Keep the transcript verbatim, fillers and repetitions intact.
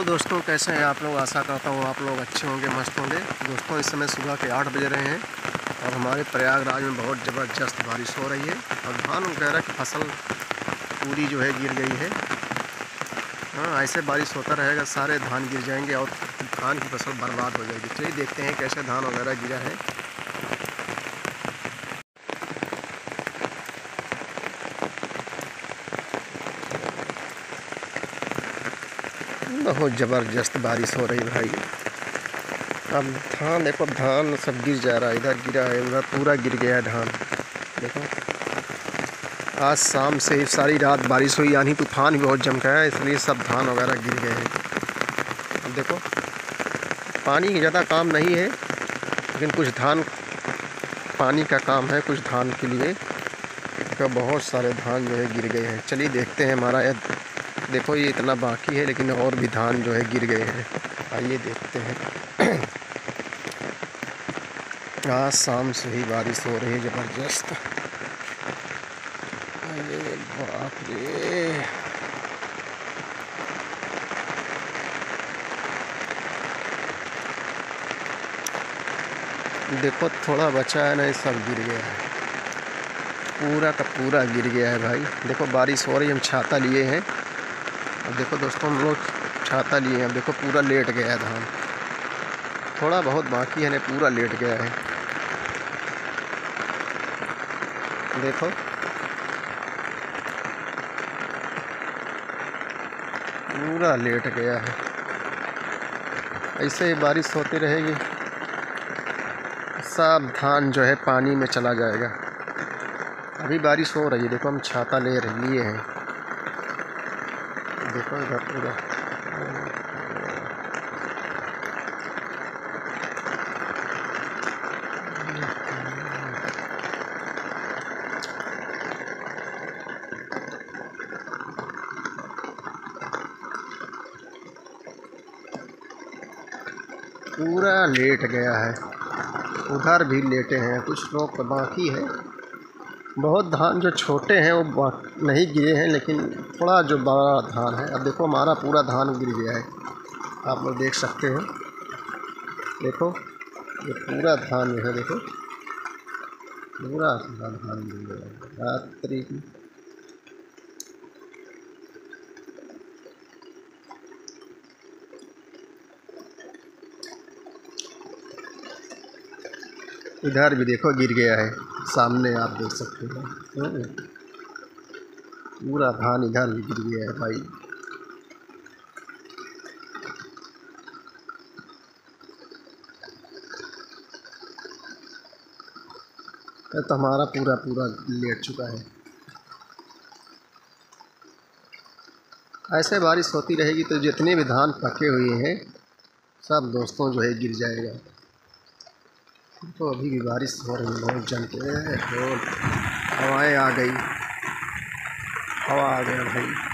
तो दोस्तों कैसे हैं आप लोग। आशा करता हूँ आप लोग अच्छे होंगे, मस्त होंगे। दोस्तों इस समय सुबह के आठ बज रहे हैं और हमारे प्रयागराज में बहुत ज़बरदस्त बारिश हो रही है और धान वगैरह की फसल पूरी जो है गिर गई है। हाँ, ऐसे बारिश होता रहेगा, सारे धान गिर जाएंगे और धान की फसल बर्बाद हो जाएगी। चलिए देखते हैं कैसे धान वगैरह गिरा है। बहुत ज़बरदस्त बारिश हो रही भाई। अब धान देखो, धान सब गिर जा रहा है, इधर गिरा है, उधर पूरा गिर गया है धान। देखो आज शाम से सारी रात बारिश हुई, यानी तूफान भी बहुत जमका है, इसलिए सब धान वगैरह गिर गए हैं। अब देखो पानी ज़्यादा काम नहीं है, लेकिन कुछ धान पानी का काम है, कुछ धान के लिए तो बहुत सारे धान जो है गिर गए हैं। चलिए देखते हैं हमारा, देखो ये इतना बाकी है लेकिन और भी धान जो है गिर गए हैं। आइए देखते हैं। आज शाम से ही बारिश हो रही है ज़बरदस्त। अरे बाप रे, देखो थोड़ा बचा है ना, सब गिर गया है, पूरा का पूरा गिर गया है भाई। देखो बारिश हो रही है, हम छाता लिए हैं। अब देखो दोस्तों हम लोग छाता लिए हैं। अब देखो पूरा लेट गया है धान, थोड़ा बहुत बाकी है ना, पूरा लेट गया है। देखो पूरा लेट गया है। ऐसे ही बारिश होती रहेगी, सब धान जो है पानी में चला जाएगा। अभी बारिश हो रही है, देखो हम छाता ले लिए हैं। देखो इधर पूरा पूरा लेट गया है, उधर भी लेटे हैं। कुछ लोग तो बाकी है, बहुत धान जो छोटे हैं वो नहीं गिरे हैं, लेकिन थोड़ा जो बड़ा धान है। अब देखो हमारा पूरा धान गिर गया है, आप लोग देख सकते हो। देखो ये पूरा धान जो है, देखो पूरा धान गिर गया है। रात्रि की इधर भी देखो गिर गया है, सामने आप देख सकते हो पूरा धान इधर भी गिर गया है भाई। तो हमारा पूरा पूरा लेट चुका है। ऐसे बारिश होती रहेगी तो जितने भी धान पके हुए हैं सब दोस्तों जो है गिर जाएगा। तो अभी भी बारिश हो रही है बहुत जम के, हवाएँ आ गई, हवा आ गया भाई।